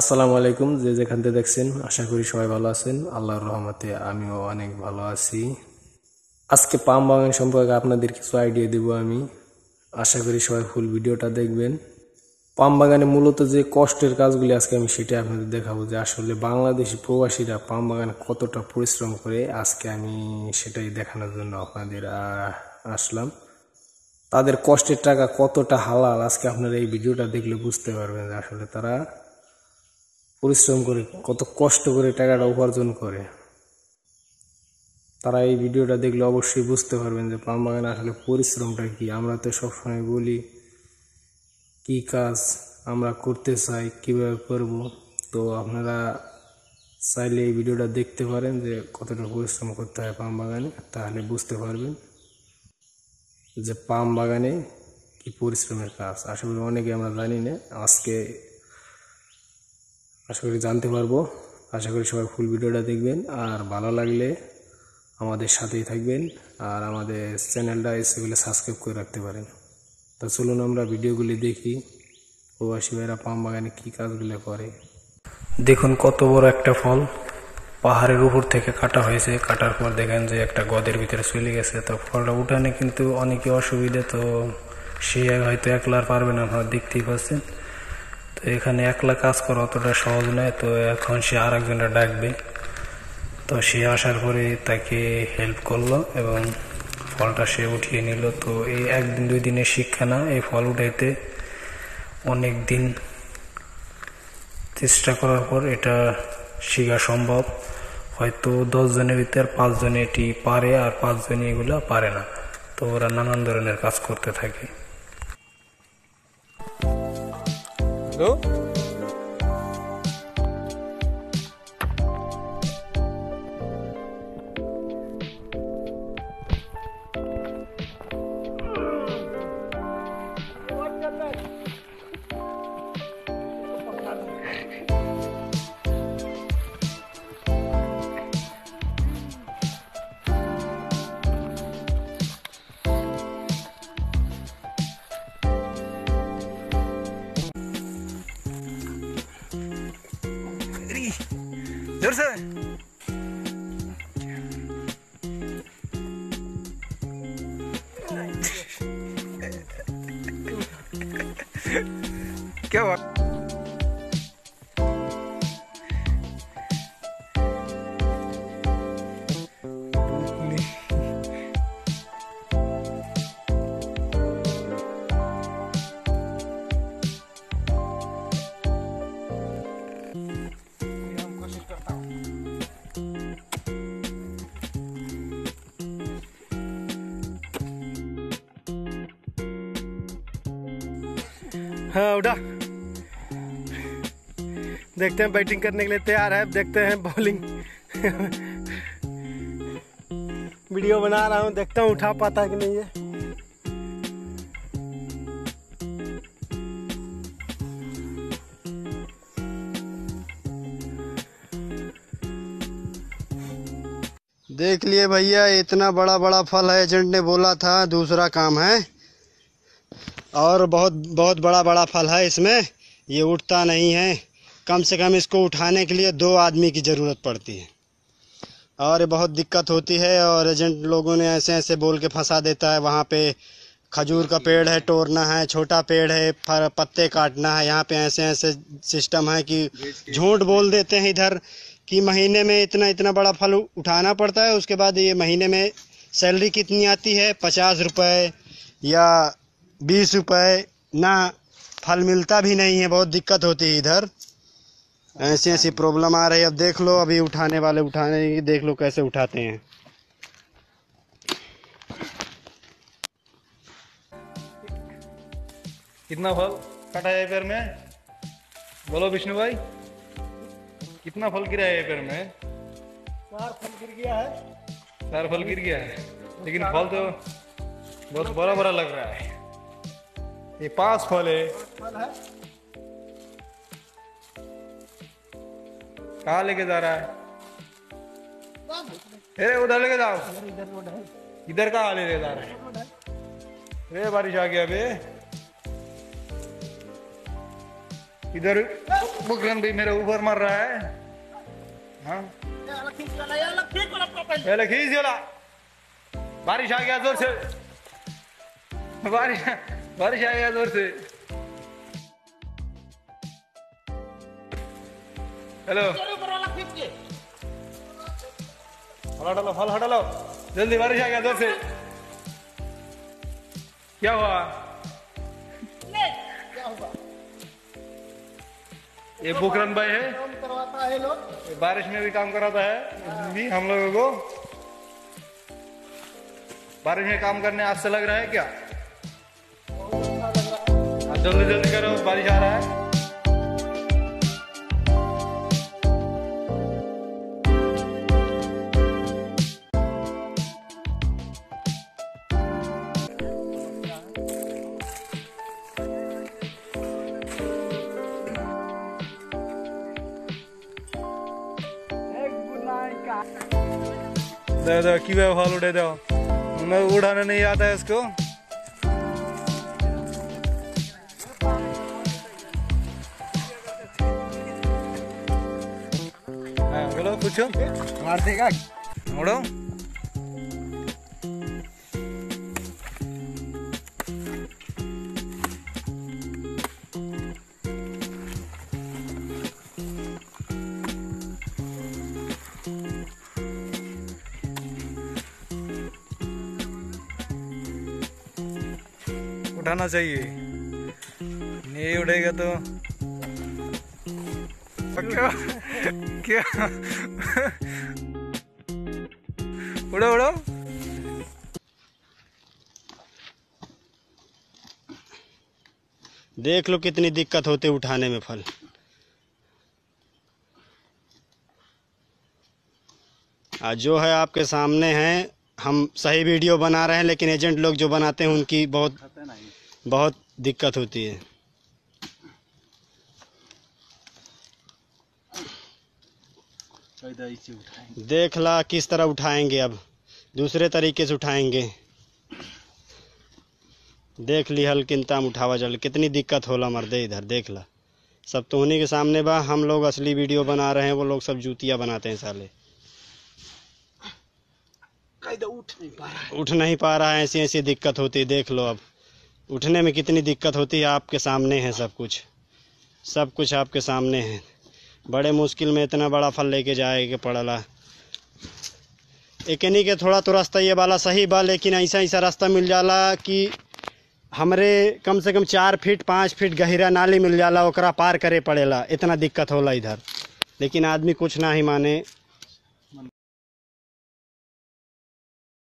আসসালামু আলাইকুম। যে যেখান থেকে দেখছেন আশা করি সবাই ভালো আছেন। আল্লাহর রহমতে আমিও অনেক ভালো আছি। আজকে পাম বাগান সম্পর্কে আপনাদের কিছু আইডিয়া দেব আমি। আশা করি সবাই ফুল ভিডিওটা দেখবেন। পাম বাগানে মূলত যে কষ্টের কাজগুলি আজকে আমি সেটা আপনাদের দেখাবো, যে আসলে বাংলাদেশি প্রবাসীরা পাম বাগানে কতটা পরিশ্রম করে আজকে আমি সেটাই দেখানোর জন্য আপনাদের আসলাম। তাদের কষ্টের টাকা কতটা হালাল আজকে আপনারা এই ভিডিওটা দেখলে বুঝতে পারবেন যে আসলে তারা পরিশ্রম করে কত কষ্ট করে টাকাটা উপার্জন করে। তারা এই ভিডিওটা দেখলে অবশ্যই বুঝতে পারবেন যে পাম বাগানে আসলে পরিশ্রমটা কি। আমরা তো সবসময় বলি কি কাজ আমরা করতে চাই, কীভাবে করব। তো আপনারা চাইলে এই ভিডিওটা দেখতে পারেন যে কতটা পরিশ্রম করতে হয় পাম বাগানে, তাহলে বুঝতে পারবেন যে পাম বাগানে কি পরিশ্রমের কাজ। আশা করি অনেকে আমরা জানি না, আজকে আশা করি জানতে পারবো। আশা করি সবাই ফুল ভিডিওটা দেখবেন, আর ভালো লাগলে আমাদের সাথেই থাকবেন, আর আমাদের চ্যানেলটা এসে সাবস্ক্রাইব করে রাখতে পারেন। তা চলুন আমরা ভিডিওগুলি দেখি প্রবাসী ভাইরা পাম বাগানে কী কাজগুলো করে। দেখুন কত বড় একটা ফল পাহাড়ের উপর থেকে কাটা হয়েছে। কাটার পর দেখেন যে একটা গদের ভিতরে চলে গেছে। তো ফলটা উঠানে কিন্তু অনেকই অসুবিধা, তো সে হয়তো একলা পারবে না, আপনারা দেখতেই পাচ্ছেন। তো এখানে একলা কাজ করা অতটা সহজ নয়। তো এখন সে আর একজনটা ডাকবে। তো সে আসার পরে তাকে হেল্প করলো এবং ফলটা সে উঠিয়ে নিল। তো এই একদিন দুই দিনের শিক্ষা না, এই ফল উঠাইতে অনেক দিন চেষ্টা করার পর এটা শেখা সম্ভব। হয়তো 10 জনের ভিতরে 5 জনে এটি পারে, আর 5 জনে এগুলো পারে না। তো ওরা নানান ধরনের কাজ করতে থাকে। হ্যালো, जोर से क्या बात हाँ उड़ा। देखते हैं बैटिंग करने के लिए तैयार है, देखते हैं बॉलिंग। वीडियो बना रहा हूँ, देखता हूँ उठा पाता है कि नहीं है। देख लिए भैया, इतना बड़ा बड़ा फल है। एजेंट ने बोला था दूसरा काम है, और बहुत बड़ा बड़ा फल है। इसमें ये उठता नहीं है, कम से कम इसको उठाने के लिए 2 आदमी की ज़रूरत पड़ती है, और बहुत दिक्कत होती है। और एजेंट लोगों ने ऐसे ऐसे बोल के फंसा देता है। वहाँ पे खजूर का पेड़ है, तोड़ना है, छोटा पेड़ है, पत्ते काटना है। यहाँ पे ऐसे ऐसे सिस्टम है कि झूठ बोल देते हैं इधर कि महीने में इतना इतना बड़ा फल उठाना पड़ता है। उसके बाद ये महीने में सैलरी कितनी आती है, 50 रुपये या 20 रुपये ना। फल मिलता भी नहीं है, बहुत दिक्कत होती है इधर। ऐसी ऐसी प्रॉब्लम आ रही है। अब देख लो, अभी उठाने वाले उठाने देख लो कैसे उठाते हैं। कितना फल कटा है पेड़ में, बोलो विष्णु भाई, कितना फल गिरा है पेड़ में? 4 फल गिर गया है। 4 फल गिर गया है, लेकिन फल तो बहुत बड़ा बड़ा लग रहा है। ये 5 फल है। कहाँ लेके जा रहा है? उधर लेके जाओ। इधर कहाँ लेके जा रहा है? अरे बारिश आ गया बे। इधर बकरन भी मेरे ऊपर मर रहा है। हाँ बारिश आ गया जोर से, बारिश आ गया जोर से। हेलो फल हटा लो जल्दी, बारिश आ गया जोर से। क्या हुआ? ये बुकरन भाई है, काम करवाता है लोग, बारिश में भी काम कराता है भी हम लोगों को। बारिश में काम करने आज से लग रहा है क्या? जल्दी जल्दी करो, बारिश आ रहा है। की फाल उड़े दो, उड़ाने नहीं आता है इसको। बोलो कुछ मार देगा मोड़ो। उठाना चाहिए, नहीं उड़ेगा तो क्या? क्या? उड़ो उड़ो। देख लो कितनी दिक्कत होती उठाने में फल। आज जो है आपके सामने है, हम सही वीडियो बना रहे हैं लेकिन एजेंट लोग जो बनाते हैं उनकी बहुत दिक्कत होती है। देख ला किस तरह उठाएंगे, अब दूसरे तरीके से उठाएंगे। देख ली हल किंता उठावा जल, कितनी दिक्कत होला मर्दे इधर। देख ला सब तो उन्हीं के सामने बा, हम लोग असली वीडियो बना रहे हैं, वो लोग सब जूतियाँ बनाते हैं साले। उठ नहीं पा रहा है, ऐसी ऐसी दिक्कत होती है। देख लो अब उठने में कितनी दिक्कत होती है, आपके सामने है सब कुछ, सब कुछ आपके सामने है। बड़े मुश्किल में इतना बड़ा फल लेके जाए के पड़ला। एक नहीं के थोड़ा तो रास्ता ये वाला सही बा, लेकिन ऐसा ऐसा रास्ता मिल जाला कि हमरे कम से कम 4 फीट 5 फीट गहरा नाली मिल जाला, ओकरा पार करे पड़ेला। इतना दिक्कत होला इधर, लेकिन आदमी कुछ ना ही माने,